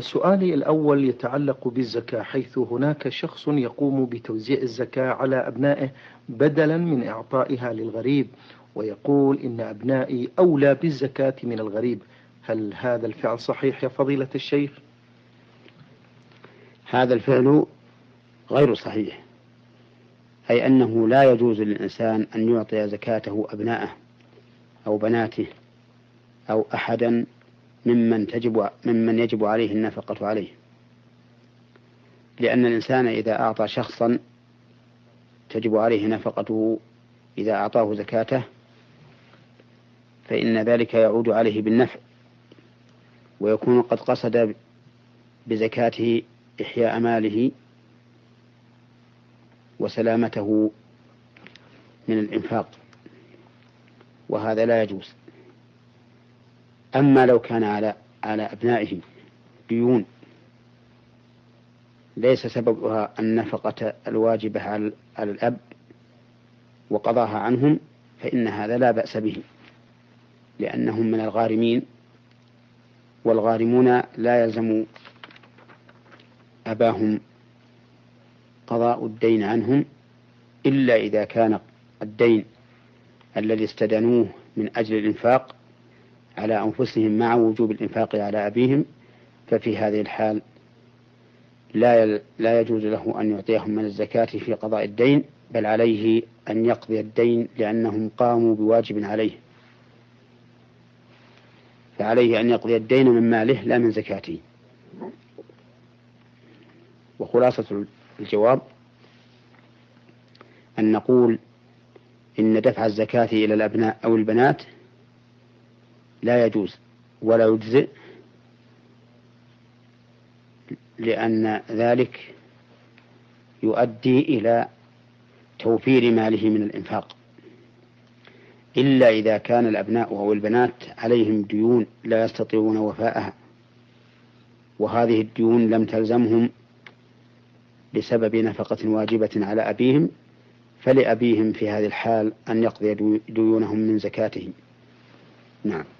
سؤالي الأول يتعلق بالزكاة، حيث هناك شخص يقوم بتوزيع الزكاة على أبنائه بدلا من إعطائها للغريب، ويقول إن أبنائي أولى بالزكاة من الغريب، هل هذا الفعل صحيح يا فضيلة الشيخ؟ هذا الفعل غير صحيح، أي أنه لا يجوز للإنسان أن يعطي زكاته أبنائه أو بناته أو أحدا ممن يجب عليه النفقة عليه، لأن الإنسان إذا أعطى شخصا تجب عليه نفقته، إذا أعطاه زكاته فإن ذلك يعود عليه بالنفع، ويكون قد قصد بزكاته إحياء ماله وسلامته من الإنفاق، وهذا لا يجوز. أما لو كان على أبنائه ديون ليس سببها النفقة الواجبة على الأب وقضاها عنهم، فإن هذا لا بأس به، لأنهم من الغارمين، والغارمون لا يلزم أباهم قضاء الدين عنهم إلا إذا كان الدين الذي استدانوه من أجل الإنفاق على أنفسهم مع وجوب الإنفاق على أبيهم، ففي هذه الحال لا يجوز له أن يعطيهم من الزكاة في قضاء الدين، بل عليه أن يقضي الدين لأنهم قاموا بواجب عليه، فعليه أن يقضي الدين من ماله لا من زكاته. وخلاصة الجواب أن نقول إن دفع الزكاة إلى الأبناء أو البنات لا يجوز ولا يجزئ، لأن ذلك يؤدي إلى توفير ماله من الإنفاق، إلا إذا كان الأبناء أو البنات عليهم ديون لا يستطيعون وفاءها، وهذه الديون لم تلزمهم بسبب نفقة واجبة على أبيهم، فلأبيهم في هذه الحال أن يقضي ديونهم من زكاتهم. نعم.